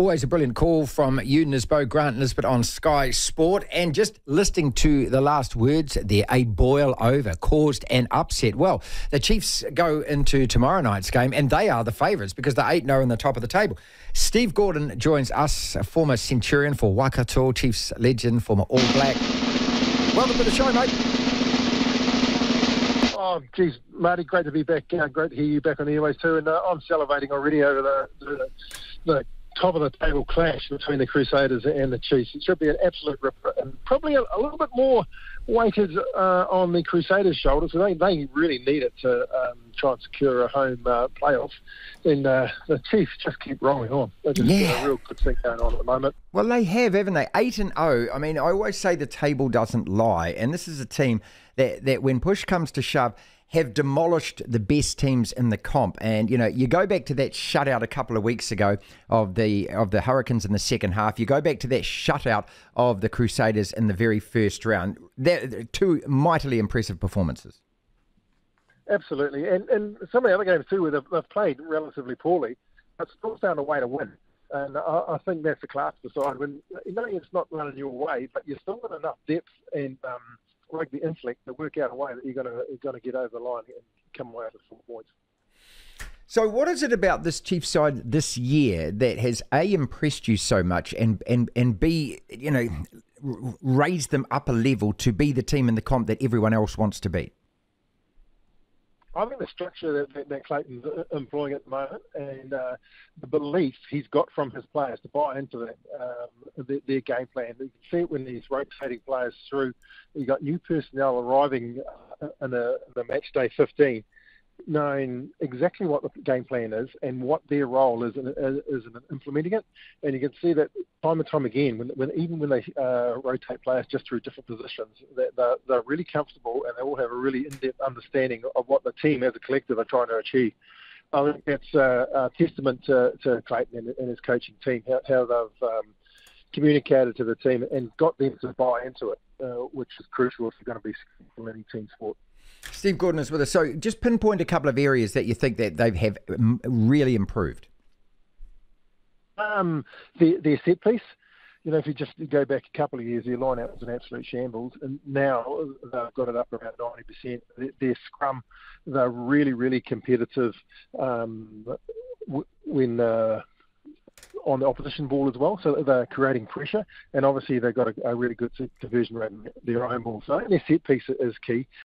Always a brilliant call from you, Nisbo. Grant Nisbet on Sky Sport. And just listening to the last words there, a boil over caused an upset. Well, the Chiefs go into tomorrow night's game and they are the favourites because they're 8-0 in the top of the table. Steve Gordon joins us, a former Centurion for Wakatau, Chiefs legend, former All Black. Welcome to the show, mate. Oh, geez, Marty, great to be back. Great to hear you back on the airways too. And I'm salivating already over the top of the table clash between the Crusaders and the Chiefs. It should be an absolute ripper, and probably a little bit more weighted on the Crusaders' shoulders. So they really need it to try and secure a home playoff. And the Chiefs just keep rolling on. They're just a real good thing going on at the moment. Well, they have, haven't they? 8-0. I mean, I always say the table doesn't lie. And this is a team that when push comes to shove, have demolished the best teams in the comp. And, you know, you go back to that shutout a couple of weeks ago of the Hurricanes in the second half. You go back to that shutout of the Crusaders in the very first round. They're two mightily impressive performances. Absolutely. And some of the other games, too, where they've played relatively poorly, but still found a way to win. And I think that's the class beside when, you know, it's not running your way, but you've still got enough depth and rugby intellect to work out a way that you're going to get over the line and come away with 4 points. So what is it about this Chiefs side this year that has, A, impressed you so much and B, you know, raised them up a level to be the team in the comp that everyone else wants to be? I think the structure that Clayton's employing at the moment and the belief he's got from his players to buy into that, their game plan. You can see it when he's rotating players through. You've got new personnel arriving in the match day 15, knowing exactly what the game plan is and what their role is in implementing it. And you can see that time and time again, when they rotate players just through different positions, that they're really comfortable and they all have a really in-depth understanding of what the team as a collective are trying to achieve. I think that's a testament to Clayton and his coaching team, how they've communicated to the team and got them to buy into it, which is crucial if you're going to be successful in any team sport. Steve Gordon is with us. So just pinpoint a couple of areas that you think that they have really improved. Their set piece. You know, if you just go back a couple of years, their line-out was an absolute shambles, and now they've got it up around 90%. Their scrum, they're really, really competitive on the opposition ball as well, so they're creating pressure, and obviously they've got a really good conversion rate in their own ball. So their set piece is key.